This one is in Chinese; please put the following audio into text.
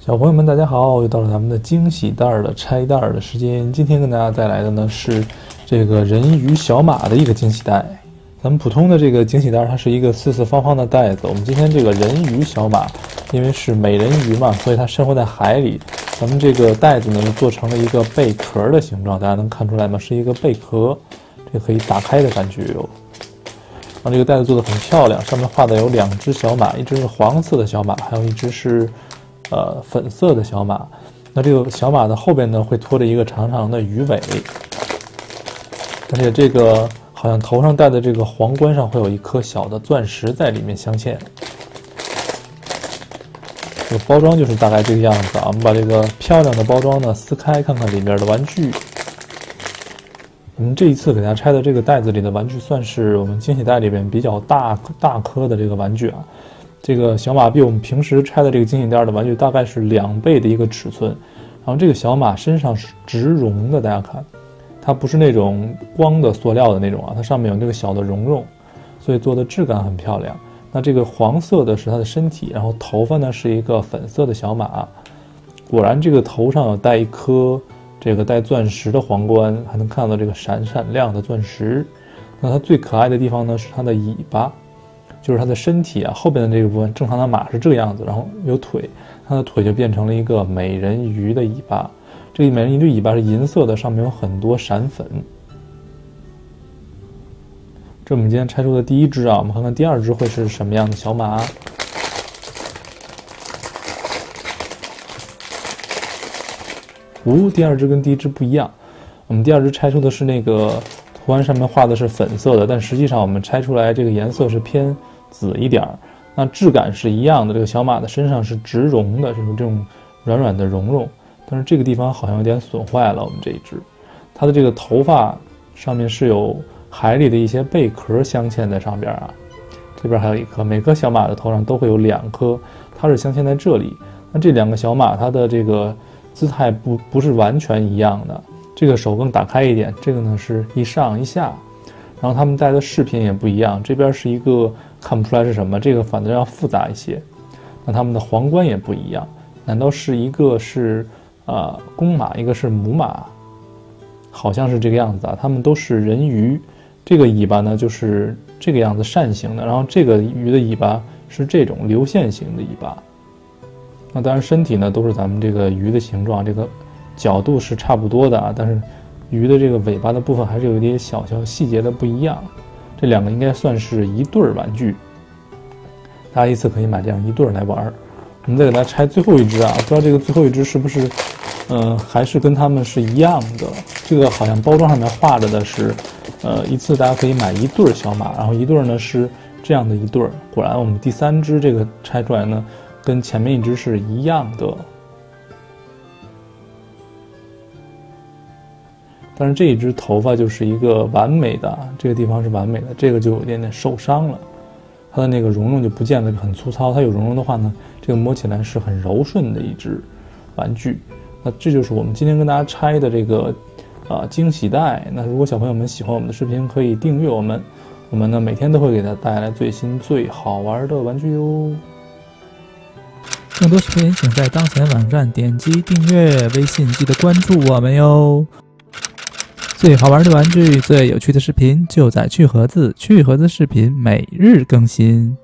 小朋友们，大家好！又到了咱们的惊喜袋的拆袋的时间。今天跟大家带来的呢是这个人鱼小马的一个惊喜袋。咱们普通的这个惊喜袋，它是一个四四方方的袋子。我们今天这个人鱼小马，因为是美人鱼嘛，所以它生活在海里。咱们这个袋子呢，就做成了一个贝壳的形状，大家能看出来吗？是一个贝壳，这可以打开的感觉哟。然后这个袋子做得很漂亮，上面画的有两只小马，一只是黄色的小马，还有一只是。 粉色的小马，那这个小马的后边呢会拖着一个长长的鱼尾，而且这个好像头上戴的这个皇冠上会有一颗小的钻石在里面镶嵌。这个包装就是大概这个样子啊，我们把这个漂亮的包装呢撕开，看看里面的玩具。我们这一次给大家拆的这个袋子里的玩具，算是我们惊喜袋里边比较大颗的这个玩具啊。 这个小马比我们平时拆的这个惊喜袋的玩具大概是2倍的一个尺寸，然后这个小马身上是植绒的，大家看，它不是那种光的塑料的那种啊，它上面有那个小的绒，所以做的质感很漂亮。那这个黄色的是它的身体，然后头发呢是一个粉色的小马，果然这个头上有戴一颗这个带钻石的皇冠，还能看到这个闪闪亮的钻石。那它最可爱的地方呢是它的尾巴。 就是它的身体啊，后边的这个部分，正常的马是这个样子，然后有腿，它的腿就变成了一个美人鱼的尾巴。这个美人鱼的尾巴是银色的，上面有很多闪粉。这我们今天拆出的第一只啊，我们看看第二只会是什么样的小马。哦，第二只跟第一只不一样，我们第二只拆出的是那个。 图案上面画的是粉色的，但实际上我们拆出来这个颜色是偏紫一点儿，那质感是一样的。这个小马的身上是植绒的，就是这种软软的绒，但是这个地方好像有点损坏了。我们这一只，它的这个头发上面是有海里的一些贝壳镶嵌在上边啊，这边还有一颗，每颗小马的头上都会有2颗，它是镶嵌在这里。那这两个小马它的这个姿态不是完全一样的。 这个手更打开一点，这个呢是一上一下，然后他们戴的饰品也不一样，这边是一个看不出来是什么，这个反正要复杂一些。那他们的皇冠也不一样，难道是一个是公马，一个是母马？好像是这个样子啊。他们都是人鱼，这个尾巴呢就是这个样子扇形的，然后这个鱼的尾巴是这种流线型的尾巴。那当然身体呢都是咱们这个鱼的形状，这个。 角度是差不多的啊，但是鱼的这个尾巴的部分还是有一点小细节的不一样。这两个应该算是一对玩具，大家一次可以买这样一对来玩。我们再给大家拆最后一只啊，不知道这个最后一只是不是，还是跟它们是一样的。这个好像包装上面画着的是，一次大家可以买一对小马，然后一对呢是这样的一对。果然我们第三只这个拆出来呢，跟前面一只是一样的。 但是这一只头发就是一个完美的，这个地方是完美的，这个就有一点点受伤了，它的那个绒就不见了，很粗糙。它有绒的话呢，这个摸起来是很柔顺的一只玩具。那这就是我们今天跟大家拆的这个惊喜袋。那如果小朋友们喜欢我们的视频，可以订阅我们，我们呢每天都会给大家带来最新最好玩的玩具哟。更多视频请在当前网站点击订阅，微信记得关注我们哟。 最好玩的玩具，最有趣的视频，就在趣盒子。趣盒子视频每日更新。